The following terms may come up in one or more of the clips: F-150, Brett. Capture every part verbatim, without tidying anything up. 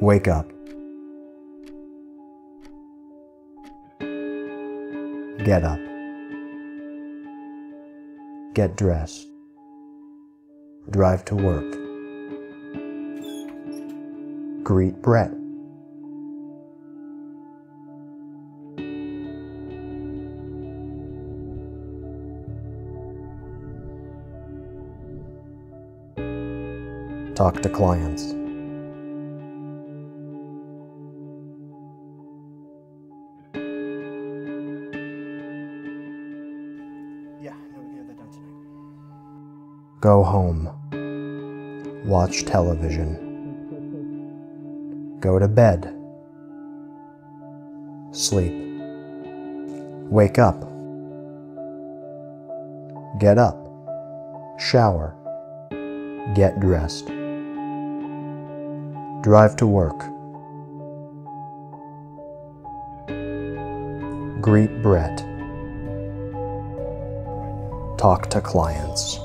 Wake up. Get up. Get dressed. Drive to work. Greet Brett. Talk to clients. Go home. Watch television. Go to bed. Sleep. Wake up. Get up. Shower. Get dressed. Drive to work. Greet Brett. Talk to clients.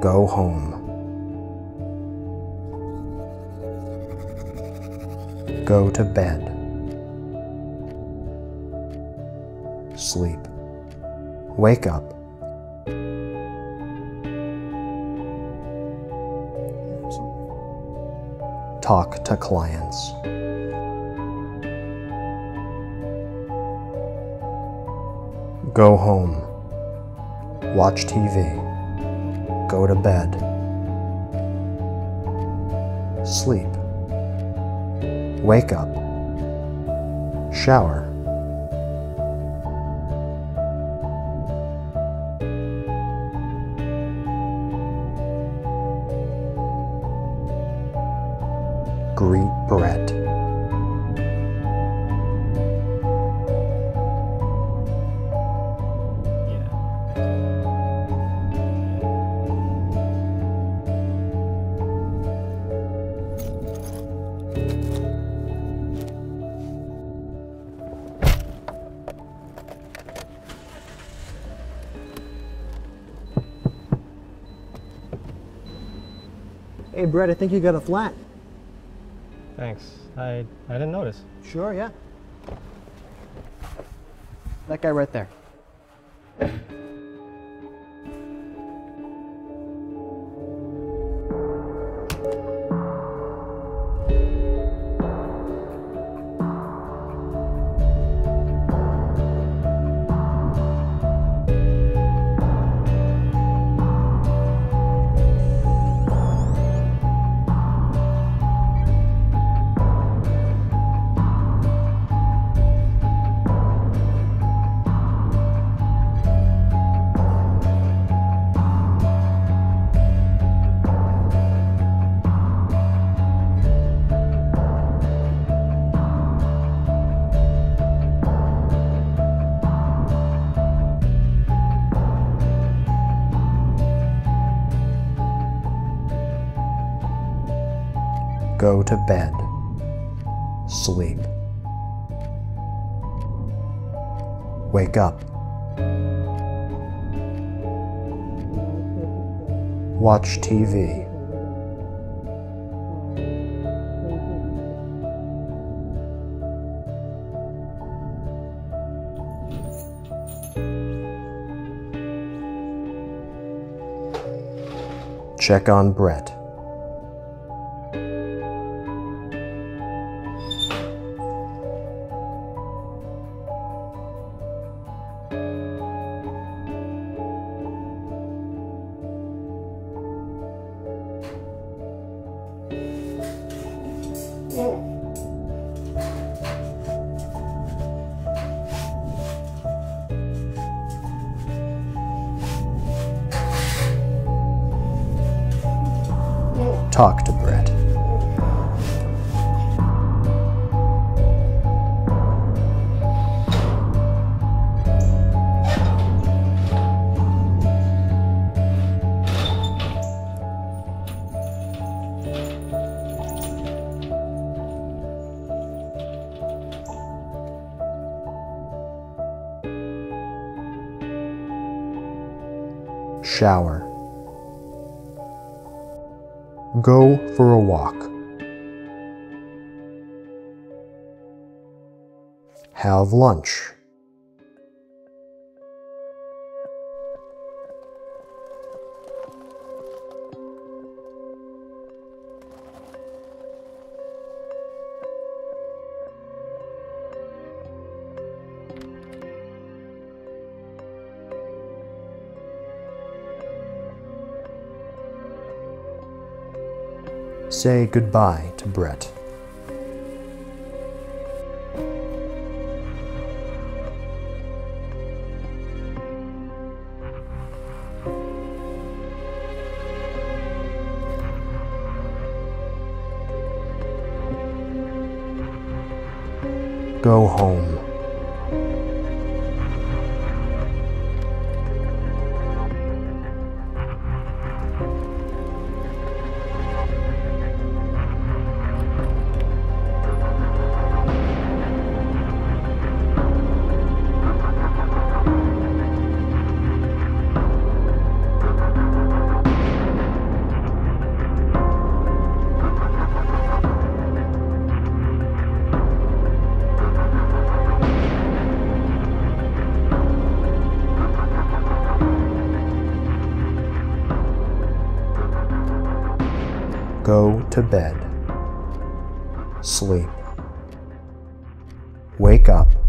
Go home. Go to bed. Sleep. Wake up. Talk to clients. Go home. Watch T V. Go to bed. Sleep. Wake up. Shower. Greet Brett. Hey, Brett, I think you got a flat. Thanks. I, I didn't notice. Sure, yeah. That guy right there. Go to bed. Sleep. Wake up. Watch T V. Check on Brett. Talk to Brett. Shower. Go for a walk. Have lunch. Say goodbye to Brett. Go home. Go to bed. Sleep. Wake up.